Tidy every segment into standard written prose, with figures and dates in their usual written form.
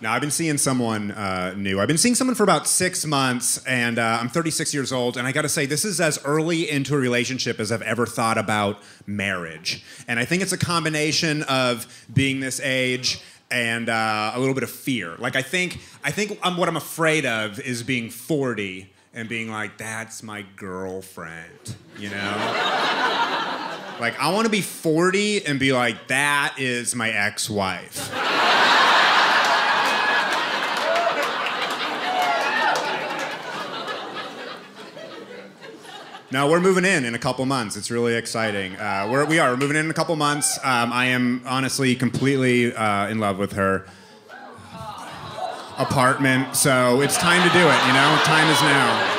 No, I've been seeing someone new. I've been seeing someone for about 6 months, and I'm 36 years old, and I gotta say, this is as early into a relationship as I've ever thought about marriage. And I think it's a combination of being this age and a little bit of fear. Like, I think what I'm afraid of is being 40 and being like, that's my girlfriend, you know? Like, I wanna be 40 and be like, that is my ex-wife. No, we're moving in a couple months. It's really exciting. We're moving in a couple months. I am honestly completely in love with her apartment, so it's time to do it, you know? Time is now.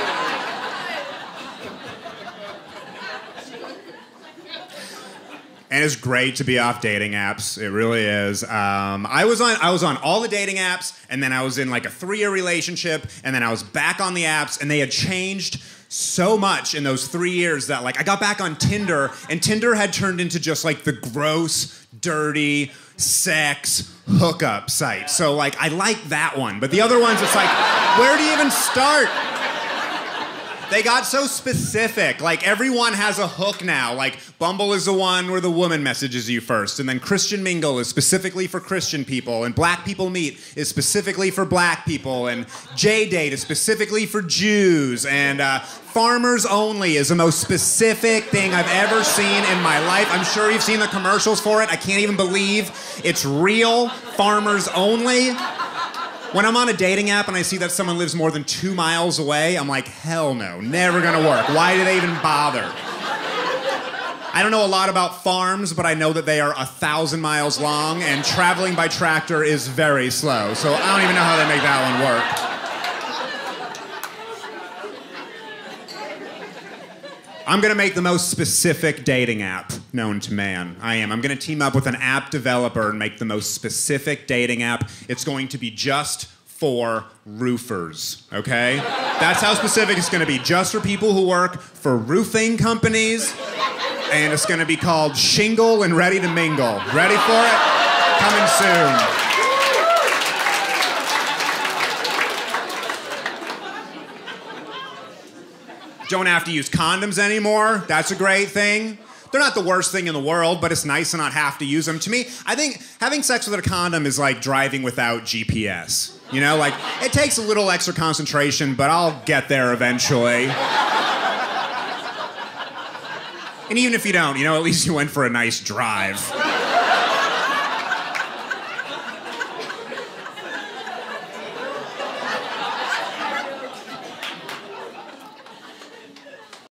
And it's great to be off dating apps. It really is. I was on all the dating apps, and then I was in like a 3-year relationship, and then I was back on the apps, and they had changed so much in those 3 years that like I got back on Tinder, and Tinder had turned into just like the gross, dirty, sex hookup site. So like I like that one, but the other ones it's like, where do you even start? They got so specific. Like, everyone has a hook now. Like, Bumble is the one where the woman messages you first, and then Christian Mingle is specifically for Christian people, and Black People Meet is specifically for Black people, and J-Date is specifically for Jews, and Farmers Only is the most specific thing I've ever seen in my life. I'm sure you've seen the commercials for it. I can't even believe it's real. Farmers Only. When I'm on a dating app and I see that someone lives more than 2 miles away, I'm like, hell no, never gonna work. Why do they even bother? I don't know a lot about farms, but I know that they are 1,000 miles long and traveling by tractor is very slow. So I don't even know how they make that one work. I'm gonna make the most specific dating app known to man. I am. I'm going to team up with an app developer and make the most specific dating app. It's going to be just for roofers, okay? That's how specific it's going to be. Just for people who work for roofing companies. And it's going to be called Shingle and Ready to Mingle. Ready for it? Coming soon. Don't have to use condoms anymore. That's a great thing. They're not the worst thing in the world, but it's nice to not have to use them. To me, I think having sex with a condom is like driving without GPS. You know, like, it takes a little extra concentration, but I'll get there eventually. And even if you don't, you know, at least you went for a nice drive.